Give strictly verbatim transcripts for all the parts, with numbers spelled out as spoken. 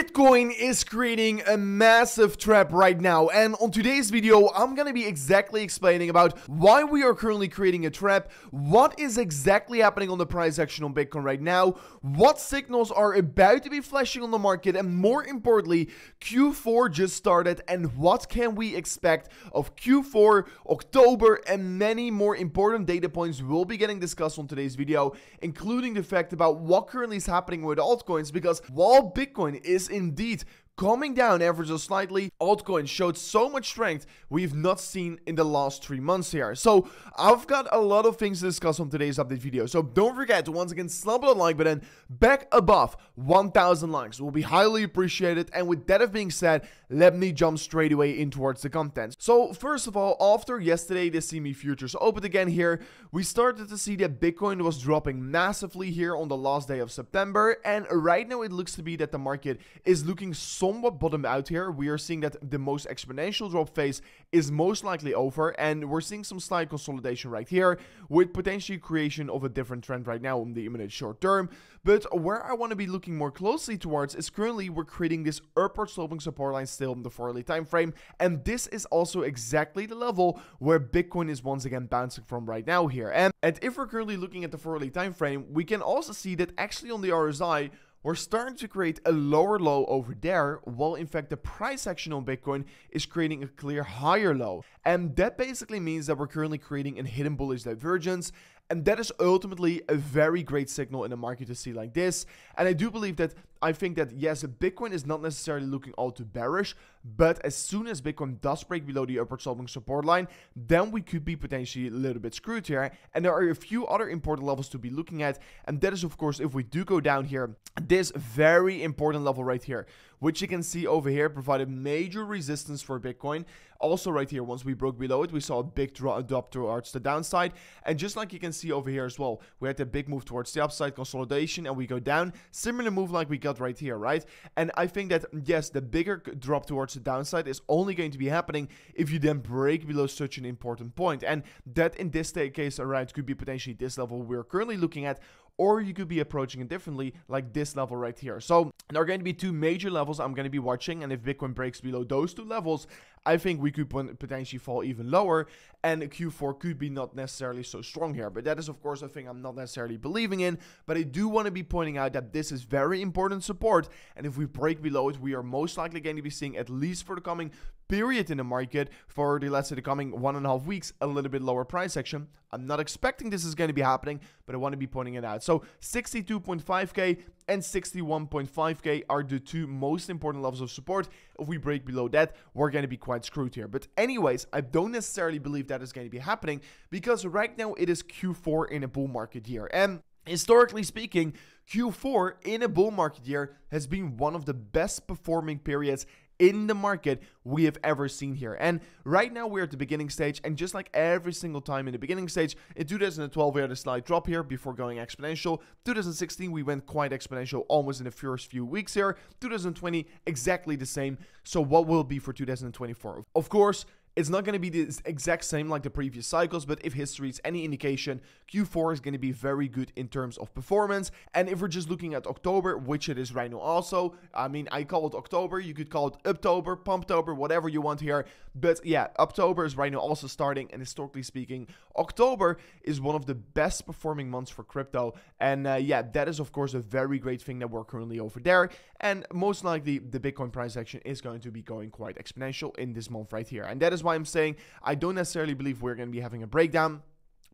Bitcoin is creating a massive trap right now, and on today's video I'm gonna be exactly explaining about why we are currently creating a trap, what is exactly happening on the price action on Bitcoin right now, what signals are about to be flashing on the market, and more importantly, Q four just started and what can we expect of Q four, October, and many more important data points will be getting discussed on today's video, including the fact about what currently is happening with altcoins, because while Bitcoin is indeed coming down ever so slightly, altcoin showed so much strength we've not seen in the last three months here. So I've got a lot of things to discuss on today's update video. So don't forget to once again slap the like button. Back above one thousand likes will be highly appreciated. And with that being said, let me jump straight away in towards the content. So first of all, after yesterday the C M E futures opened again here, we started to see that Bitcoin was dropping massively here on the last day of September. And right now it looks to be that the market is looking so somewhat bottomed out here. We are seeing that the most exponential drop phase is most likely over, and we're seeing some slight consolidation right here with potentially creation of a different trend right now in the imminent short term. But where I want to be looking more closely towards is currently we're creating this upward sloping support line still in the four hourly time frame, and this is also exactly the level where Bitcoin is once again bouncing from right now here. And, and if we're currently looking at the four hourly time frame, we can also see that actually on the R S I we're starting to create a lower low over there, while in fact the price action on Bitcoin is creating a clear higher low. And that basically means that we're currently creating a hidden bullish divergence, and that is ultimately a very great signal in the market to see like this. And I do believe that, I think that yes, Bitcoin is not necessarily looking all too bearish, but as soon as Bitcoin does break below the upward sloping support line, then we could be potentially a little bit screwed here. And there are a few other important levels to be looking at, and that is of course if we do go down here, this very important level right here, which you can see over here provided major resistance for Bitcoin. Also right here, once we broke below it, we saw a big drop towards the downside, and just like you can see over here as well, we had a big move towards the upside, consolidation, and we go down, similar move like we got right here, right? And I think that yes, the bigger drop towards the downside is only going to be happening if you then break below such an important point, and that in this case around could be potentially this level we're currently looking at, or you could be approaching it differently, like this level right here. So there are going to be two major levels I'm going to be watching, and if Bitcoin breaks below those two levels, I think we could potentially fall even lower, and Q four could be not necessarily so strong here. But that is of course a thing I'm not necessarily believing in, but I do want to be pointing out that this is very important support, and if we break below it, we are most likely going to be seeing, at least for the coming period in the market, for the, let's say the coming one and a half weeks, a little bit lower price action. I'm not expecting this is going to be happening, but I want to be pointing it out. So sixty-two point five K and sixty-one point five K are the two most important levels of support. If we break below that, we're going to be quite screwed here. But anyways, I don't necessarily believe that is going to be happening, because right now it is Q four in a bull market year, and historically speaking, Q four in a bull market year has been one of the best performing periods in the market we have ever seen here. And right now we're at the beginning stage, and just like every single time in the beginning stage, in two thousand twelve we had a slight drop here before going exponential. Two thousand sixteen we went quite exponential almost in the first few weeks here. Two thousand twenty exactly the same. So what will it be for two thousand twenty-four? Of course it's not going to be the exact same like the previous cycles, but if history is any indication, Q four is going to be very good in terms of performance. And if we're just looking at October, which it is right now also, I mean, I call it October, you could call it Uptober, Pumptober, whatever you want here. But yeah, October is right now also starting, and historically speaking, October is one of the best performing months for crypto. And uh, yeah, that is of course a very great thing that we're currently over there. And most likely the Bitcoin price action is going to be going quite exponential in this month right here. And that is why I'm saying I don't necessarily believe we're going to be having a breakdown,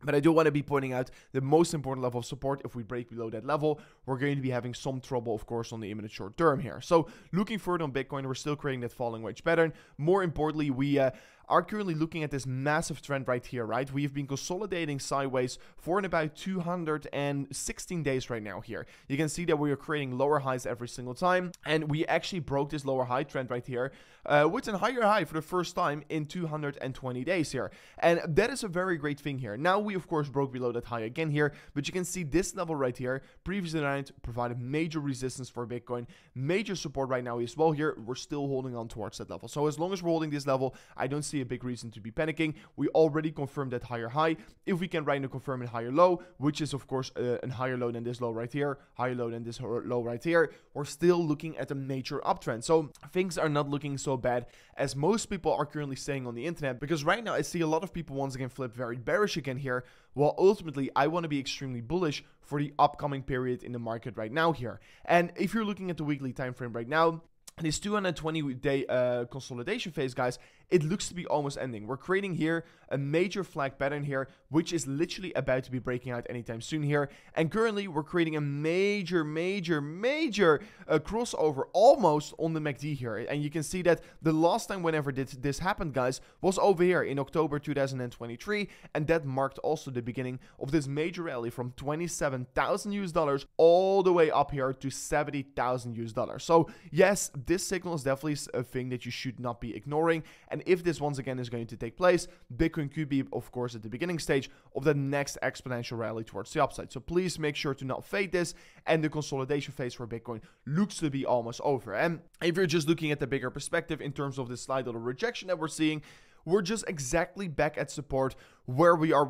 but I do want to be pointing out the most important level of support. If we break below that level, we're going to be having some trouble, of course, on the imminent short term here. So looking forward on Bitcoin, we're still creating that falling wedge pattern. More importantly, we uh, are currently looking at this massive trend right here, right? We've been consolidating sideways for in about two hundred sixteen days right now here. You can see that we are creating lower highs every single time, and we actually broke this lower high trend right here uh, with a higher high for the first time in two hundred twenty days here. And that is a very great thing here. Now we of course broke below that high again here, but you can see this level right here, previous round provided major resistance for Bitcoin, major support right now as well here. We're still holding on towards that level. So as long as we're holding this level, I don't see see a big reason to be panicking. We already confirmed that higher high. If we can random confirm a higher low, which is of course uh, a higher low than this low right here, higher low than this low right here, we're still looking at a major uptrend. So things are not looking so bad as most people are currently saying on the internet, because right now I see a lot of people once again flip very bearish again here, while ultimately I want to be extremely bullish for the upcoming period in the market right now here. And if you're looking at the weekly time frame right now, this two hundred twenty day uh, consolidation phase, guys, it looks to be almost ending. We're creating here a major flag pattern here, which is literally about to be breaking out anytime soon here. And currently, we're creating a major, major, major uh, crossover almost on the M A C D here. And you can see that the last time whenever this, this happened, guys, was over here in October two thousand twenty-three. And that marked also the beginning of this major rally from twenty-seven thousand U S dollars all the way up here to seventy thousand U S dollars. So yes, this signal is definitely a thing that you should not be ignoring. And And if this once again is going to take place, Bitcoin could be, of course, at the beginning stage of the next exponential rally towards the upside. So please make sure to not fade this. And the consolidation phase for Bitcoin looks to be almost over. And if you're just looking at the bigger perspective in terms of this slight little rejection that we're seeing, we're just exactly back at support where we are,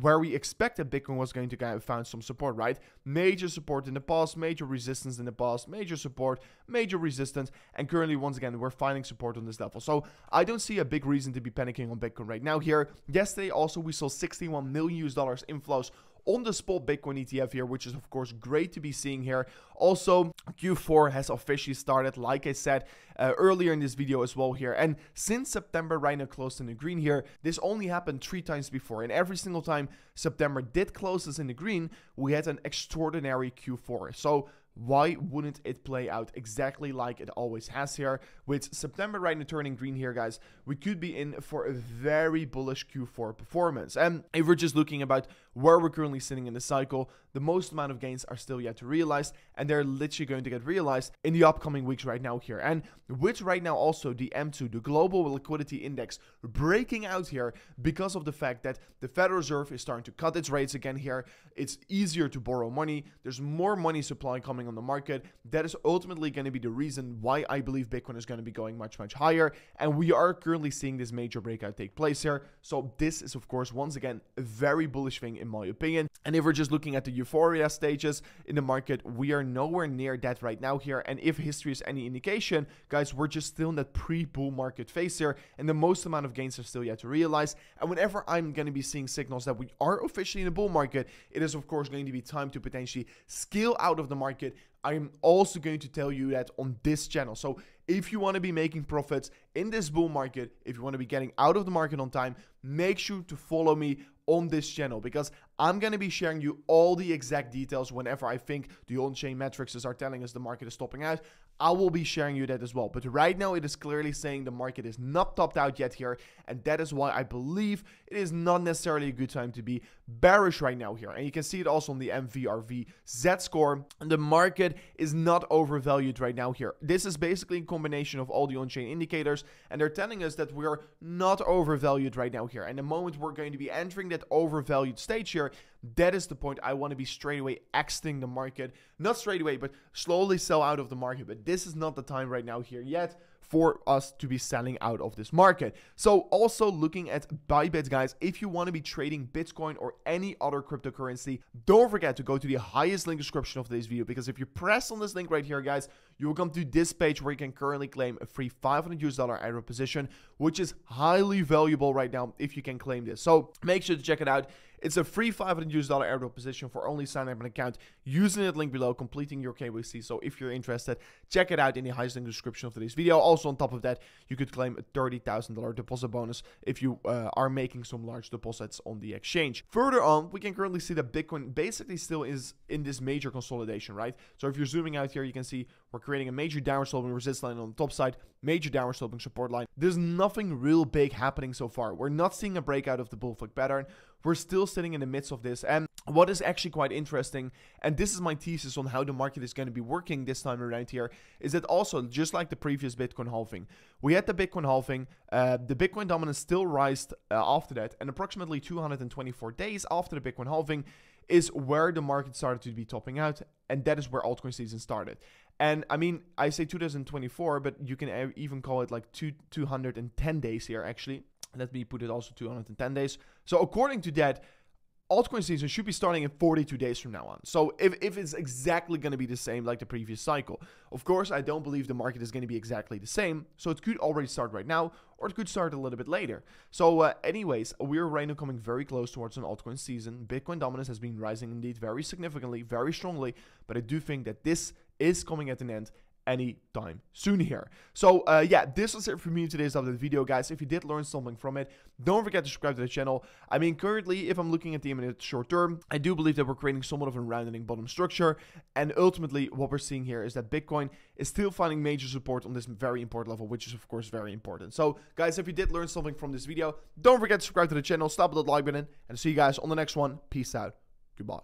where we expected Bitcoin was going to find some support, right? Major support in the past, major resistance in the past, major support, major resistance. And currently, once again, we're finding support on this level. So I don't see a big reason to be panicking on Bitcoin right now here. Yesterday, also, we saw sixty-one million U S dollars inflows on the spot Bitcoin E T F here, which is of course great to be seeing here. Also, Q four has officially started, like I said uh, earlier in this video as well here. And since September, right now closed in the green here, this only happened three times before. And every single time September did close us in the green, we had an extraordinary Q four. So why wouldn't it play out exactly like it always has here? With September right now turning green here, guys, we could be in for a very bullish Q four performance. And if we're just looking about where we're currently sitting in the cycle, the most amount of gains are still yet to realize, and they're literally going to get realized in the upcoming weeks right now here. And with right now also the M two, the Global Liquidity Index, breaking out here because of the fact that the Federal Reserve is starting to cut its rates again here. It's easier to borrow money. There's more money supply coming on the market. That is ultimately going to be the reason why I believe Bitcoin is going to be going much, much higher. And we are currently seeing this major breakout take place here. So this is, of course, once again, a very bullish thing in my opinion. And if we're just looking at the euphoria stages in the market, we are nowhere near that right now here. And if history is any indication, guys, we're just still in that pre-bull market phase here. And the most amount of gains are still yet to realize. And whenever I'm going to be seeing signals that we are officially in a bull market, it is, of course, going to be time to potentially scale out of the market. I'm also going to tell you that on this channel. So if you want to be making profits in this bull market, if you want to be getting out of the market on time, make sure to follow me on this channel, because I'm going to be sharing you all the exact details whenever I think the on-chain metrics are telling us the market is topping out. I will be sharing you that as well. But right now it is clearly saying the market is not topped out yet here. And that is why I believe it is not necessarily a good time to be bearish right now here. And you can see it also on the M V R V Z score. The market is not overvalued right now here. This is basically a combination of all the on-chain indicators. And they're telling us that we're not overvalued right now here. And the moment we're going to be entering that overvalued stage here, that is the point I want to be straight away exiting the market. Not straight away, but slowly sell out of the market. But this is not the time right now here yet for us to be selling out of this market. So also looking at Bybit, guys, if you want to be trading Bitcoin or any other cryptocurrency, don't forget to go to the highest link description of this video, because if you press on this link right here, guys, you will come to this page where you can currently claim a free five hundred U S dollar aero position, which is highly valuable right now if you can claim this. So make sure to check it out. It's a free five hundred U S dollar aero position for only signing up an account using that link below, completing your K Y C. So if you're interested, check it out in the highest link description of today's video. Also, on top of that, you could claim a thirty thousand dollar deposit bonus if you uh, are making some large deposits on the exchange. Further on, we can currently see that Bitcoin basically still is in this major consolidation, right? So if you're zooming out here, you can see we're creating a major downward sloping resistance line on the top side, major downward sloping support line. There's nothing real big happening so far. We're not seeing a breakout of the bull flag pattern. We're still sitting in the midst of this. And what is actually quite interesting, and this is my thesis on how the market is going to be working this time around here, is that also, just like the previous Bitcoin halving, we had the Bitcoin halving, uh, the Bitcoin dominance still rised uh, after that, and approximately two hundred twenty-four days after the Bitcoin halving is where the market started to be topping out, and that is where altcoin season started. And I mean, I say two thousand twenty-four, but you can even call it like two, two hundred ten days here actually. Let me put it also to one hundred ten days. So according to that, altcoin season should be starting in forty-two days from now on. So if, if it's exactly going to be the same like the previous cycle, of course, I don't believe the market is going to be exactly the same. So it could already start right now, or it could start a little bit later. So uh, anyways, we're right now coming very close towards an altcoin season. Bitcoin dominance has been rising indeed very significantly, very strongly. But I do think that this is coming at an end anytime soon here. So uh, yeah, this was it for me in today's update video, guys. If you did learn something from it, don't forget to subscribe to the channel. I mean, currently, if I'm looking at the imminent short term, I do believe that we're creating somewhat of a rounding bottom structure. And ultimately, what we're seeing here is that Bitcoin is still finding major support on this very important level, which is, of course, very important. So guys, if you did learn something from this video, don't forget to subscribe to the channel, stop with that like button, and I'll see you guys on the next one. Peace out. Goodbye.